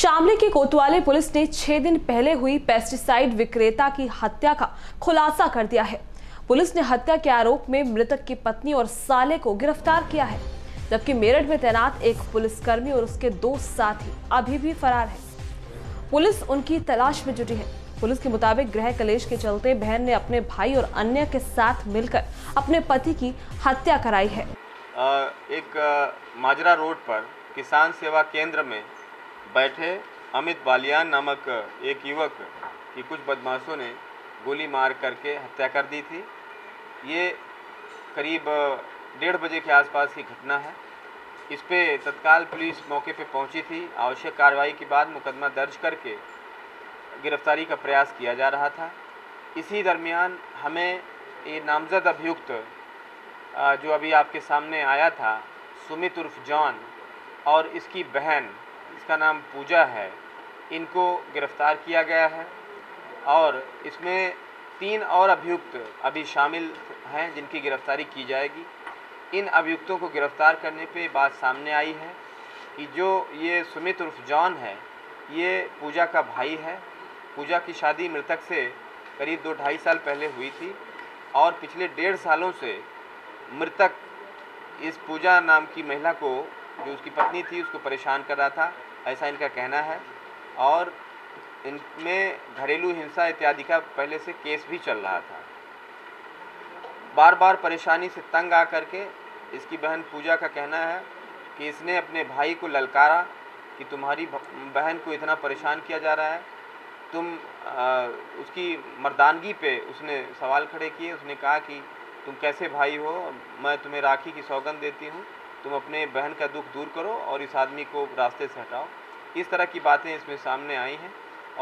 शामली की कोतवाली पुलिस ने 6 दिन पहले हुई पेस्टिसाइड विक्रेता की हत्या का खुलासा कर दिया है। पुलिस ने हत्या के आरोप में मृतक की पत्नी और साले को गिरफ्तार किया है, जबकि मेरठ में तैनात एक पुलिसकर्मी और उसके 2 साथी अभी भी फरार है। पुलिस उनकी तलाश में जुटी है। पुलिस के मुताबिक गृह कलेश के चलते बहन ने अपने भाई और अन्य के साथ मिलकर अपने पति की हत्या कराई है। एक माजरा रोड पर किसान सेवा केंद्र में बैठे अमित बालियान नामक एक युवक की कुछ बदमाशों ने गोली मार करके हत्या कर दी थी। ये करीब 1:30 बजे के आसपास की घटना है। इस पे तत्काल पुलिस मौके पे पहुंची थी। आवश्यक कार्रवाई के बाद मुकदमा दर्ज करके गिरफ्तारी का प्रयास किया जा रहा था। इसी दरमियान हमें ये नामजद अभियुक्त जो अभी आपके सामने आया था, सुमित उर्फ जॉन, और इसकी बहन, इसका नाम पूजा है, इनको गिरफ्तार किया गया है। और इसमें 3 और अभियुक्त अभी शामिल हैं जिनकी गिरफ्तारी की जाएगी। इन अभियुक्तों को गिरफ्तार करने पे बात सामने आई है कि जो ये सुमित उर्फ जॉन है, ये पूजा का भाई है। पूजा की शादी मृतक से करीब 2-2.5 साल पहले हुई थी और पिछले 1.5 सालों से मृतक इस पूजा नाम की महिला को, जो उसकी पत्नी थी, उसको परेशान कर रहा था, ऐसा इनका कहना है। और इनमें घरेलू हिंसा इत्यादि का पहले से केस भी चल रहा था। बार बार परेशानी से तंग आ करके इसकी बहन पूजा का कहना है कि इसने अपने भाई को ललकारा कि तुम्हारी बहन को इतना परेशान किया जा रहा है, तुम उसकी मर्दानगी पे उसने सवाल खड़े किए। उसने कहा कि तुम कैसे भाई हो, मैं तुम्हें राखी की सौगंध देती हूँ, तुम अपने बहन का दुख दूर करो और इस आदमी को रास्ते से हटाओ। इस तरह की बातें इसमें सामने आई हैं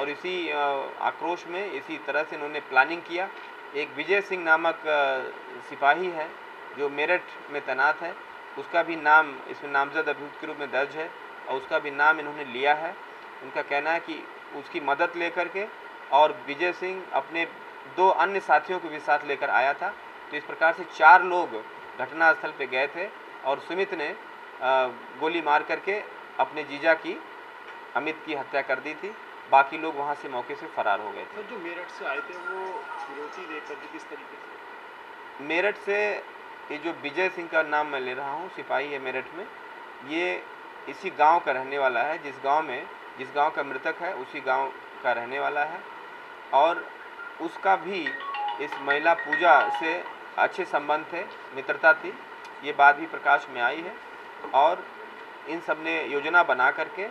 और इसी आक्रोश में इसी तरह से इन्होंने प्लानिंग किया। एक विजय सिंह नामक सिपाही है जो मेरठ में तैनात है, उसका भी नाम इसमें नामजद अभियुक्त के रूप में दर्ज है और उसका भी नाम इन्होंने लिया है। उनका कहना है कि उसकी मदद लेकर के और विजय सिंह अपने 2 अन्य साथियों को भी साथ लेकर आया था। तो इस प्रकार से 4 लोग घटनास्थल पर गए थे और सुमित ने गोली मार करके अपने जीजा की, अमित की हत्या कर दी थी। बाकी लोग वहां से मौके से फरार हो गए थे। जो मेरठ से आए थे वो विरोधी देकर के किस तरीके से? मेरठ से ये जो विजय सिंह का नाम मैं ले रहा हूँ, सिपाही है मेरठ में, ये इसी गांव का रहने वाला है, जिस गांव का मृतक है उसी गांव का रहने वाला है। और उसका भी इस महिला पूजा से अच्छे संबंध थे, मित्रता थी, ये बात भी प्रकाश में आई है। और इन सब ने योजना बना करके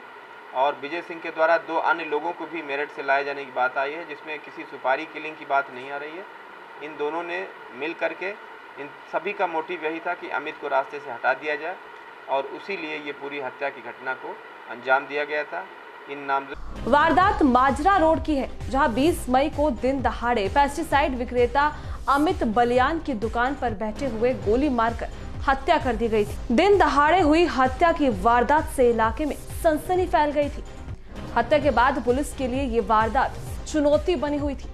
और विजय सिंह के द्वारा 2 अन्य लोगों को भी मेरठ से लाए जाने की बात आई है, जिसमें किसी सुपारी किलिंग की बात नहीं आ रही है। इन दोनों ने मिल करके, इन सभी का मोटिव यही था कि अमित को रास्ते से हटा दिया जाए और उसी लिए ये पूरी हत्या की घटना को अंजाम दिया गया था। इन नामजद वारदात माजरा रोड की है, जहाँ 20 मई को दिन दहाड़े पेस्टिसाइड विक्रेता अमित बलियान की दुकान पर बैठे हुए गोली मारकर हत्या कर दी गई थी। दिन दहाड़े हुई हत्या की वारदात से इलाके में सनसनी फैल गई थी। हत्या के बाद पुलिस के लिए ये वारदात चुनौती बनी हुई थी,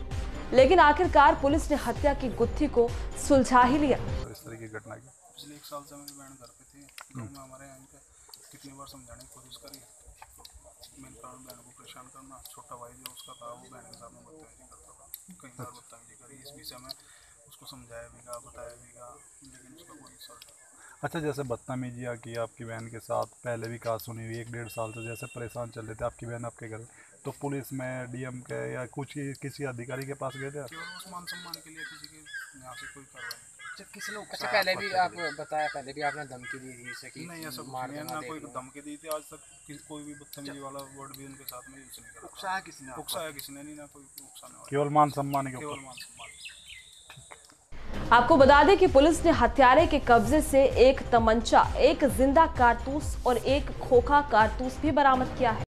लेकिन आखिरकार पुलिस ने हत्या की गुत्थी को सुलझा ही लिया। इस तरह की घटना की पिछले 1 साल से मेरी बहन घर पे थी, हमारे यहाँ कितनी बार समझाने की कोशिश करी, मेरे कारण बहन को परेशान करना, छोटा भाई जो उसका था वो बहन के साथ में बदतमीजी करता था, कई बार बदतमीजी करी। इस विषय में उसको समझाया भी गया, बताया भी गया, लेकिन उसका कोई असर। अच्छा, जैसे बदतमीजियाँ की आपकी बहन के साथ, पहले भी कहा सुनी हुई, 1-1.5 साल से जैसे परेशान चल रहे थे आपकी बहन आपके घर, तो पुलिस में डीएम के या कुछ किसी अधिकारी के पास गए थे? केवल मान सम्मान के लिए, किसी के यहाँ से कोई कार्रवाई नहीं। किसी लोग अच्छा, पहले भी आप बताया, पहले भी आपने धमकी दी थी इसे कि नहीं, ऐसा मारने ना कोई धमकी दी थी आज तक, कोई भी बदतमीजी वाला वर्ड भी उनके साथ में यूज नहीं करा। उकसाया किसी ने नहीं, ना कोई उकसाने, केवल मान सम्मान के ऊपर। आपको बता दें कि पुलिस ने हत्यारे के कब्जे से 1 तमंचा, 1 जिंदा कारतूस और 1 खोखा कारतूस भी बरामद किया है।